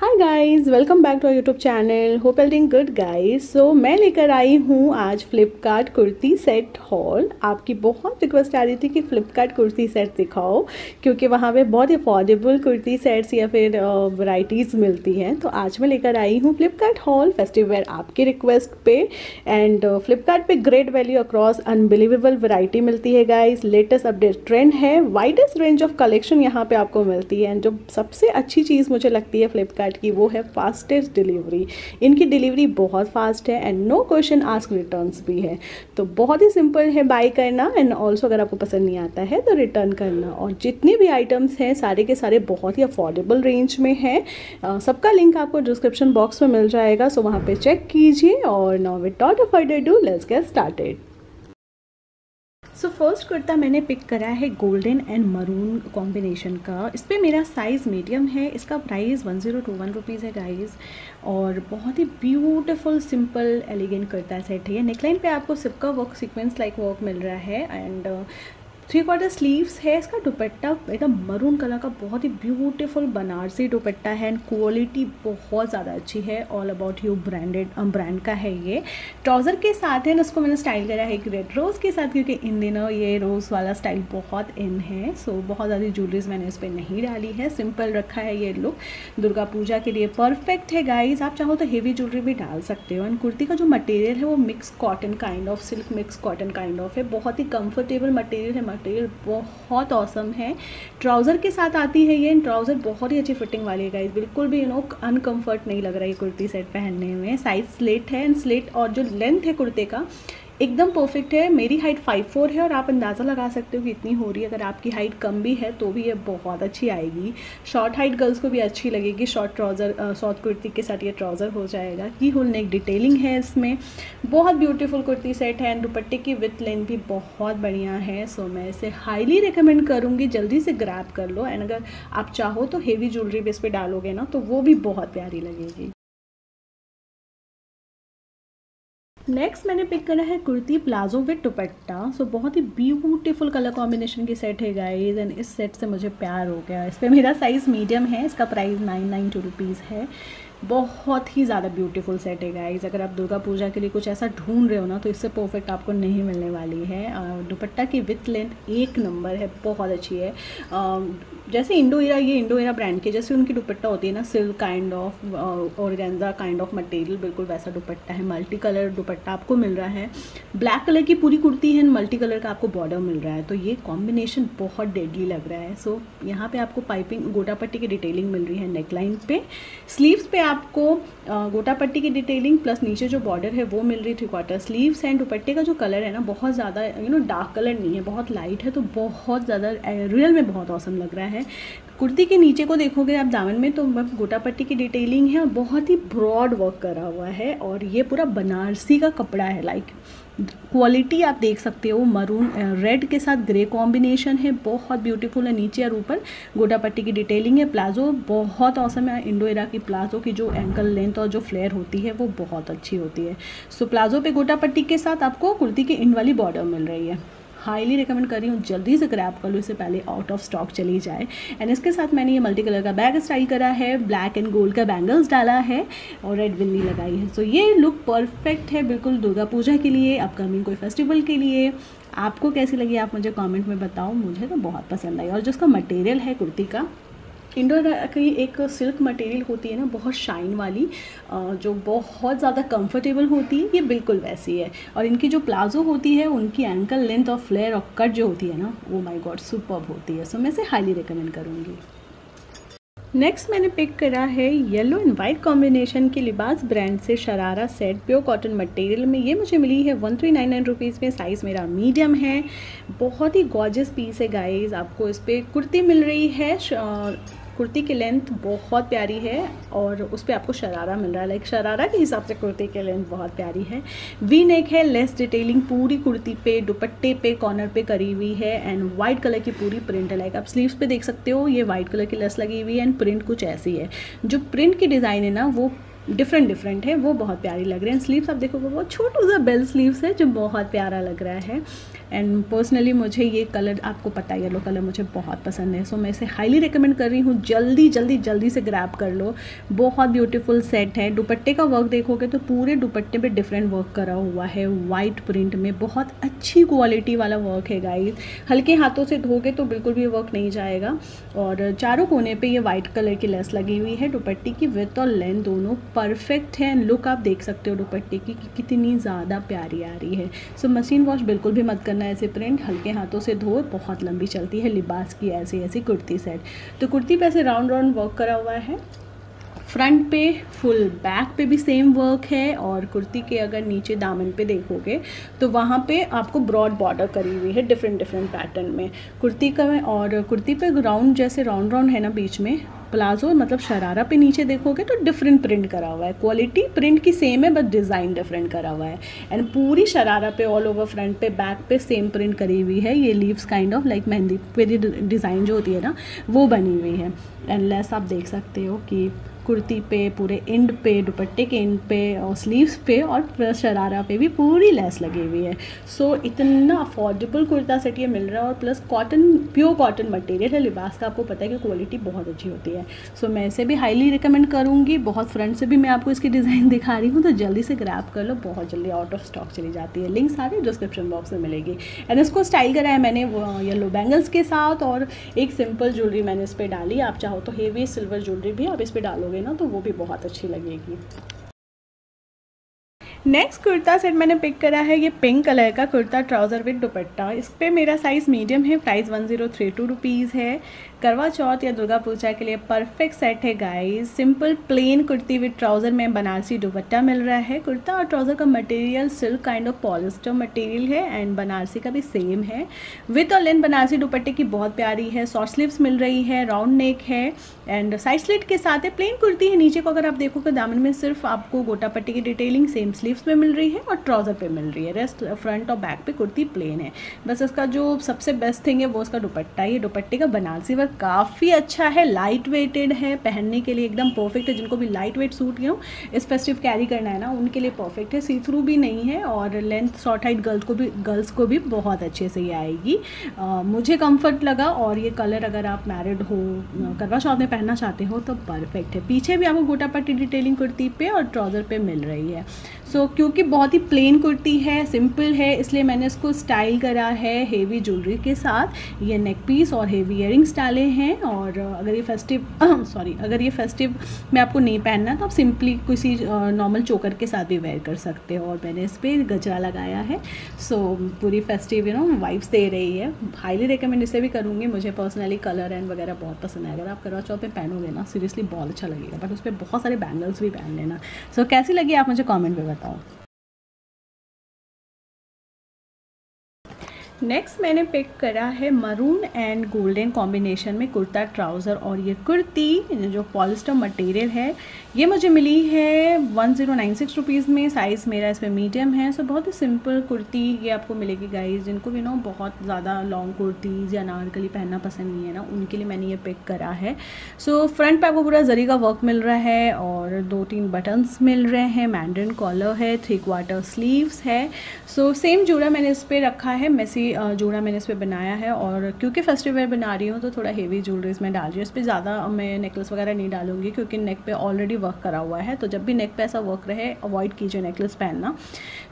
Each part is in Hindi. Hi guys, welcome back to our YouTube channel. Hope everything good guys. So मैं लेकर आई हूँ आज फ्लिपकार्ट कुर्ती सेट हॉल। आपकी बहुत रिक्वेस्ट आ रही थी कि फ्लिपकार्ट कुर्ती सेट दिखाओ, क्योंकि वहाँ पे बहुत अफोर्डेबल कुर्ती सेट्स या फिर वैरायटीज़ मिलती हैं। तो आज मैं लेकर आई हूँ फ्लिपकार्ट हॉल फेस्टिव वेयर आपकी रिक्वेस्ट पे। एंड फ्लिपकार्ट पे great value across unbelievable variety मिलती है गाइज़। लेटेस्ट अपडेट ट्रेंड है, वाइडेस्ट रेंज ऑफ कलेक्शन यहाँ पर आपको मिलती है। एंड जो सबसे अच्छी चीज़ मुझे लगती है फ्लिपकार्ट की, वो है फास्टेस्ट डिलीवरी। इनकी डिलीवरी बहुत फास्ट है and no question ask returns भी है। तो बहुत ही सिंपल है बाय करना, एंड ऑल्सो अगर आपको पसंद नहीं आता है तो रिटर्न करना। और जितने भी आइटम्स हैं सारे के सारे बहुत ही अफोर्डेबल रेंज में हैं। सबका लिंक आपको डिस्क्रिप्शन बॉक्स में मिल जाएगा, सो वहाँ पे चेक कीजिए। और now without further do let's get started. So first kurta मैंने पिक करा है गोल्डन एंड मरून कॉम्बिनेशन का। इस पर मेरा साइज़ मीडियम है। इसका प्राइस 1021 रुपीज़ है गाइज़। और बहुत ही beautiful simple elegant kurta set है। नेकलाइन पे आपको सिपका वर्क, सीक्वेंस लाइक वर्क मिल रहा है। एंड 3/4 स्लीव्स है। इसका दुपट्टा एकदम मरून कलर का बहुत ही ब्यूटीफुल बनारसी दुपट्टा है। एंड क्वालिटी बहुत ज़्यादा अच्छी है। ऑल अबाउट यू ब्रांड का है ये। ट्राउज़र के साथ है ना, इसको मैंने स्टाइल करा है एक रेड रोज़ के साथ, क्योंकि इन दिनों ये रोज़ वाला स्टाइल बहुत इन है। सो बहुत ज़्यादा ज्वेलरीज मैंने इस पर नहीं डाली है, सिंपल रखा है ये लुक। दुर्गा पूजा के लिए परफेक्ट है गाइज़। आप चाहो तो हेवी ज्वेलरी भी डाल सकते हो। एंड कुर्ती का जो मटेरियल है वो mix cotton kind of, silk mix cotton kind of है। बहुत ही कंफर्टेबल मटेरियल है, मटेरियल बहुत ऑसम है। ट्राउज़र के साथ आती है ये। ट्राउज़र बहुत ही अच्छी फिटिंग वाली है गाइज। बिल्कुल भी अनकम्फर्ट नहीं लग रहा है ये कुर्ती सेट पहनने में। साइज स्लेट है एंड स्लेट, और जो लेंथ है कुर्ते का एकदम परफेक्ट है। मेरी हाइट 5'4" है और आप अंदाज़ा लगा सकते हो कि इतनी हो रही है। अगर आपकी हाइट कम भी है तो भी ये बहुत अच्छी आएगी। शॉर्ट हाइट गर्ल्स को भी अच्छी लगेगी। शॉर्ट ट्राउज़र, शॉर्ट कुर्ती के साथ ये ट्राउज़र हो जाएगा। की होल नेक डिटेलिंग है इसमें। बहुत ब्यूटीफुल कुर्ती सेट है। एंड दुपट्टे की विथ लेंथ भी बहुत बढ़िया है। सो मैं इसे हाईली रिकमेंड करूँगी, जल्दी से ग्रैब कर लो। एंड अगर आप चाहो तो हेवी ज्वेलरी भी इस पर डालोगे ना, तो वो भी बहुत प्यारी लगेगी। नेक्स्ट मैंने पिक करा है kurti palazzo with dupatta. So बहुत ही ब्यूटीफुल कलर कॉम्बिनेशन की सेट है गाइज। एंड इस सेट से मुझे प्यार हो गया। इस पर मेरा साइज़ मीडियम है। इसका प्राइस 992 रुपीज़ है। बहुत ही ज़्यादा ब्यूटीफुल सेट है गाइज। अगर आप दुर्गा पूजा के लिए कुछ ऐसा ढूंढ रहे हो ना, तो इससे परफेक्ट आपको नहीं मिलने वाली है। दुपट्टा की विथ लेंथ एक नंबर है, बहुत अच्छी है। जैसे इंडो एरा, ये इंडो एरा ब्रांड के जैसे उनकी दुपट्टा होती है ना, silk kind of, organza kind of material, बिल्कुल वैसा दुपट्टा है। मल्टी कलर दुपट्टा आपको मिल रहा है। ब्लैक कलर की पूरी कुर्ती है, मल्टी कलर का आपको बॉर्डर मिल रहा है। तो ये कॉम्बिनेशन बहुत डेडली लग रहा है। सो यहाँ पर आपको पाइपिंग गोटा पट्टी की डिटेलिंग मिल रही है नेकलाइन पे। स्लीव्स पे आपको गोटा पट्टी की डिटेलिंग प्लस नीचे जो बॉर्डर है वो मिल रही है 3/4 स्लीव्स। एंड दुपट्टे का जो कलर है ना, बहुत ज़्यादा डार्क कलर नहीं है, बहुत लाइट है। तो बहुत ज़्यादा रियल में बहुत औसम लग रहा है। कुर्ती के नीचे को देखोगे आप दामन में, तो गोटा पट्टी की डिटेलिंग है और बहुत ही ब्रॉड वर्क करा हुआ है। और ये पूरा बनारसी का कपड़ा है। लाइक क्वालिटी आप देख सकते हो। मरून रेड के साथ ग्रे कॉम्बिनेशन है, बहुत ब्यूटीफुल है। नीचे और ऊपर गोटा पट्टी की डिटेलिंग है। प्लाजो बहुत औसम है। इंडो एरा की प्लाजो की जो एंकल लेंथ और जो फ्लेयर होती है वो बहुत अच्छी होती है। सो प्लाजो पे गोटा पट्टी के साथ आपको कुर्ती की इन वाली बॉर्डर मिल रही है। हाईली रिकमेंड कर रही हूँ, जल्दी से ग्रैब कर लो, इससे पहले आउट ऑफ स्टॉक चली जाए। एंड इसके साथ मैंने ये मल्टी कलर का बैग स्टाइल करा है। ब्लैक एंड गोल्ड का बैंगल्स डाला है और रेड बिंदी लगाई है। सो ये लुक परफेक्ट है बिल्कुल दुर्गा पूजा के लिए, अपकमिंग कोई फेस्टिवल के लिए। आपको कैसी लगी आप मुझे कॉमेंट में बताओ, मुझे तो बहुत पसंद आई। और जो इसका मटेरियल है कुर्ती का, इंडो एरा की एक सिल्क मटेरियल होती है ना, बहुत शाइन वाली, जो बहुत ज़्यादा कंफर्टेबल होती है, ये बिल्कुल वैसी है। और इनकी जो प्लाजो होती है, उनकी एंकल लेंथ और फ्लेयर और कट जो होती है ना, वो माय गॉड सुपर्ब होती है। सो मैं इसे हाईली रिकमेंड करूँगी। नेक्स्ट मैंने पिक करा है येलो एंड वाइट कॉम्बिनेशन की लिबास ब्रांड से sharara set, pure cotton material में। ये मुझे मिली है 1399 रुपीज़ में। साइज़ मेरा मीडियम है। बहुत ही गॉर्जियस पीस है गाइज। आपको इस पर कुर्ती मिल रही है। कुर्ती की लेंथ बहुत प्यारी है और उस पर आपको शरारा मिल रहा है। लाइक शरारा के हिसाब से कुर्ती की लेंथ बहुत प्यारी है। वी नेक है, लेस डिटेलिंग पूरी कुर्ती पे, दुपट्टे पे, कॉर्नर पे करी हुई है। एंड वाइट कलर की पूरी प्रिंट है। लाइक आप स्लीव्स पे देख सकते हो, ये वाइट कलर की लेस लगी हुई है। एंड प्रिंट कुछ ऐसी है, जो प्रिंट की डिज़ाइन है ना, वो डिफरेंट है, वो बहुत प्यारी लग रही है। स्लीव्स आप देखोगे, वो छोटू सा बेल स्लीव्स है, जो बहुत प्यारा लग रहा है। एंड पर्सनली मुझे ये कलर, आपको पता है येलो कलर मुझे बहुत पसंद है, सो मैं इसे हाईली रिकमेंड कर रही हूँ। जल्दी जल्दी जल्दी से ग्रैब कर लो, बहुत ब्यूटीफुल सेट है। दुपट्टे का वर्क देखोगे तो पूरे दुपट्टे पे डिफरेंट वर्क करा हुआ है, वाइट प्रिंट में बहुत अच्छी क्वालिटी वाला वर्क है गाइस। हल्के हाथों से धोगे तो बिल्कुल भी वर्क नहीं जाएगा। और चारों कोने पर ये वाइट कलर की लेस लगी हुई है। दुपट्टे की विड्थ और लेंथ दोनों परफेक्ट है। लुक आप देख सकते हो दुपट्टे की कि कितनी ज़्यादा प्यारी आ रही है। सो मशीन वॉश बिल्कुल भी मत करना, ऐसे प्रिंट हल्के हाथों से धो, बहुत लंबी चलती है। लिबास की ऐसी कुर्ती सेट, तो कुर्ती पे ऐसे राउंड राउंड वर्क करा हुआ है। फ्रंट पे फुल बैक पे भी सेम वर्क है। और कुर्ती के अगर नीचे दामन पे देखोगे तो वहाँ पे आपको ब्रॉड बॉर्डर करी हुई है डिफरेंट डिफरेंट पैटर्न में कुर्ती का। और कुर्ती पे राउंड जैसे राउंड राउंड है ना बीच में। प्लाजो मतलब शरारा पे नीचे देखोगे तो डिफरेंट प्रिंट करा हुआ है। क्वालिटी प्रिंट की सेम है बट डिज़ाइन डिफरेंट करा हुआ है। एंड पूरी शरारा पे ऑल ओवर फ्रंट पे बैक पे सेम प्रिंट करी हुई है। ये leaves kind of like mehndi पे डिज़ाइन जो होती है ना वो बनी हुई है। एंड लेस आप देख सकते हो कि कुर्ती पे पूरे एंड पे, दुपट्टे के एंड पे और स्लीव्स पे और शरारा पे भी पूरी लेस लगी हुई है। सो इतना अफोर्डेबल कुर्ता सेट ये मिल रहा है। और plus cotton, pure cotton material है। लिबास का आपको पता है कि क्वालिटी बहुत अच्छी होती है। सो मैं इसे भी हाईली रिकमेंड करूँगी। बहुत फ्रंट से भी मैं आपको इसकी डिज़ाइन दिखा रही हूँ, तो जल्दी से ग्रैब कर लो, बहुत जल्दी आउट ऑफ स्टॉक चली जाती है। लिंक सारी डिस्क्रिप्शन बॉक्स में मिलेगी। एंड इसको स्टाइल करा है मैंने येलो बैंगल्स के साथ और एक सिंपल ज्वेलरी मैंने इस पर डाली। आप चाहो तो हेवी सिल्वर ज्वेलरी भी आप इस पर डालोगे ना तो वो भी बहुत अच्छी लगेगी। नेक्स्ट कुर्ता सेट मैंने पिक करा है ये पिंक कलर का कुर्ता ट्राउज़र विद दुपट्टा। इस पर मेरा साइज़ मीडियम है। प्राइस 1032 रुपीज़ है। करवा चौथ या दुर्गा पूजा के लिए परफेक्ट सेट है guys. Simple plain kurti with trouser में बनारसी दुपट्टा मिल रहा है। कुर्ता और ट्राउज़र का material silk kind of polyester material है एंड बनारसी का भी सेम है। विथ और लेंथ बनारसी दुपट्टे की बहुत प्यारी है। शॉर्ट स्लीव्स मिल रही है, राउंड नेक है एंड साइड स्लिट के साथ है। प्लेन कुर्ती है। नीचे को अगर आप देखो तो दामन में सिर्फ आपको गोटा पट्टी की डिटेलिंग सेम स्लीव पे मिल रही है और ट्राउजर पे मिल रही है। रेस्ट फ्रंट और बैक पे कुर्ती प्लेन है। बस इसका जो सबसे बेस्ट थिंग है वो इसका दुपट्टा है। ये दुपट्टे का बनारसी वर्क काफ़ी अच्छा है, लाइट वेटेड है, पहनने के लिए एकदम परफेक्ट है। जिनको भी लाइट वेट सूट हो, इस फेस्टिव कैरी करना है ना, उनके लिए परफेक्ट है। सी थ्रू भी नहीं है और लेंथ शॉर्ट हाइट गर्ल्स को भी बहुत अच्छे से ये आएगी। मुझे कम्फर्ट लगा। और ये कलर अगर आप मैरिड हो, करवा चौथ में पहनना चाहते हो तो परफेक्ट है। पीछे भी आपको गोटा पट्टी डिटेलिंग कुर्ती पे और ट्राउजर पे मिल रही है। सो क्योंकि बहुत ही प्लेन कुर्ती है, सिंपल है, इसलिए मैंने इसको स्टाइल करा है हेवी ज्वेलरी के साथ। ये नेक पीस और हेवी इयररिंग्स डाले हैं। और अगर ये फेस्टिव में आपको नहीं पहनना तो आप सिंपली किसी नॉर्मल चोकर के साथ भी वेयर कर सकते हो। और मैंने इस पर गजरा लगाया है। सो पूरी फेस्टिव वाइब्स दे रही है। हाईली रिकमेंड इसे भी करूँगी। मुझे पर्सनली कलर एंड वगैरह बहुत पसंद है। अगर आप करवा चौथ में पहनोगे ना, सीरियसली बहुत अच्छा लगेगा। बट उस पर बहुत सारे बैंगल्स भी पहन लेना। सो कैसी लगी आप मुझे कॉमेंट में बताओ। नेक्स्ट मैंने पिक करा है मरून एंड गोल्डन कॉम्बिनेशन में कुर्ता ट्राउज़र। और ये कुर्ती जो पॉलिस्टर मटेरियल है ये मुझे मिली है 1096 रुपीज़ में। साइज़ मेरा इसमें मीडियम है। सो बहुत ही सिंपल कुर्ती ये आपको मिलेगी गाइस। जिनको भी बहुत ज़्यादा लॉन्ग कुर्तीज़ या अनारकली पहनना पसंद नहीं है ना, उनके लिए मैंने ये पिक करा है। सो फ्रंट पे आपको पूरा जरी का वर्क मिल रहा है और 2-3 बटन्स मिल रहे हैं। मैंड्रिन कॉलर है, 3/4 स्लीव्स है। सो सेम जोड़ा मैंने इस पर रखा है, मैसी जोड़ा मैंने इस पर बनाया है। और क्योंकि फेस्टिवल बना रही हूँ तो थोड़ा हेवी ज्वेलरीज में डाल रही हूँ। इस पर ज़्यादा मैं नेकलेस वगैरह नहीं डालूंगी क्योंकि नेक पे ऑलरेडी वर्क करा हुआ है। तो जब भी नेक पे ऐसा वर्क रहे, अवॉइड कीजिए नेकलेस पहनना।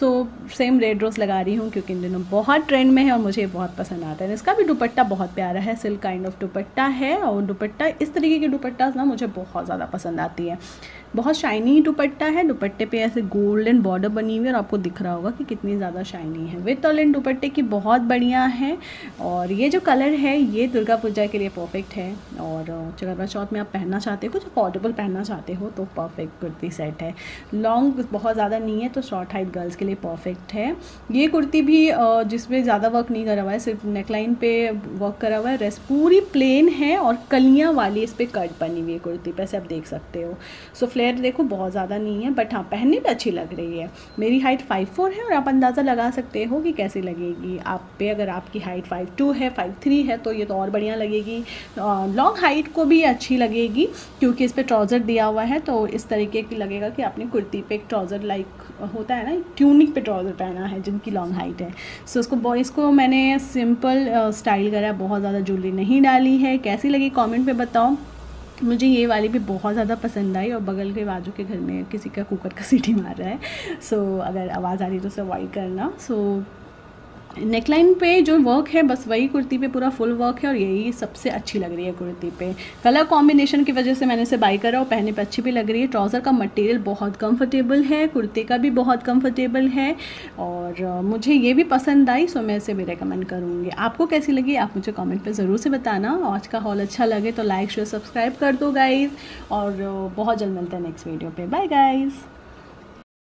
सो सेम रेड रोज़ लगा रही हूँ क्योंकि इन दिनों बहुत ट्रेंड में है और मुझे बहुत पसंद आता है। इसका भी दुपट्टा बहुत प्यारा है, सिल्क काइंड ऑफ दुपट्टा है। और दुपट्टा, इस तरीके की दुपट्टाज ना मुझे बहुत ज़्यादा पसंद आती है। बहुत शाइनी दुपट्टा है। दुपट्टे पे ऐसे गोल्डन बॉर्डर बनी हुई है और आपको दिख रहा होगा कि कितनी ज़्यादा शाइनी है। विथ ऑल इन दुपट्टे की बहुत बढ़िया है। और ये जो कलर है ये दुर्गा पूजा के लिए परफेक्ट है। और करवा चौथ में आप पहनना चाहते हो, कुछ अफोर्डेबल पहनना चाहते हो तो परफेक्ट कुर्ती सेट है। लॉन्ग बहुत ज़्यादा नहीं है तो शॉर्ट हाइट गर्ल्स के लिए परफेक्ट है। ये कुर्ती भी जिसमें ज़्यादा वर्क नहीं करा हुआ है, सिर्फ नेकलाइन पे वर्क करा हुआ है। रेस्ट पूरी प्लेन है और कलियाँ वाली इस पर कट बनी हुई है कुर्ती पर, ऐसे आप देख सकते हो। सो फ्लेयर देखो बहुत ज़्यादा नहीं है बट हाँ, पहनने पर अच्छी लग रही है। मेरी हाइट 5'4" है और आप अंदाज़ा लगा सकते हो कि कैसी लगेगी आप पे। अगर आपकी हाइट 5'2" है, 5'3" है तो ये तो और बढ़िया लगेगी। लॉन्ग हाइट को भी अच्छी लगेगी क्योंकि इस पर ट्राउज़र दिया हुआ है। तो इस तरीके की लगेगा कि आपने कुर्ती पे एक ट्राउज़र लाइक होता है ना, ट्यूनिक पे ट्राउज़र पहना है जिनकी लॉन्ग हाइट है। सो इसको बॉयज़ को मैंने सिंपल स्टाइल करा, बहुत ज़्यादा ज्वेलरी नहीं डाली है। कैसी लगी कमेंट पे बताओ, मुझे ये वाली भी बहुत ज़्यादा पसंद आई। और बगल के बाजू के घर में किसी का कुकर का सीटी मार रहा है, सो अगर आवाज़ आ रही है तो उसे अवॉइड करना। सो नेकलाइन पे जो वर्क है बस वही कुर्ती पे पूरा फुल वर्क है और यही सबसे अच्छी लग रही है कुर्ती पे। कलर कॉम्बिनेशन की वजह से मैंने इसे बाई करा और पहनने पे अच्छी भी लग रही है। ट्राउज़र का मटेरियल बहुत कंफर्टेबल है, कुर्ती का भी बहुत कंफर्टेबल है और मुझे ये भी पसंद आई। सो मैं इसे भी रिकमेंड करूँगी। आपको कैसी लगी आप मुझे कॉमेंट पर ज़रूर से बताना। आज का हॉल अच्छा लगे तो लाइक शेयर सब्सक्राइब कर दो गाइज़, और बहुत जल्द मिलते हैं नेक्स्ट वीडियो पर। Bye guys.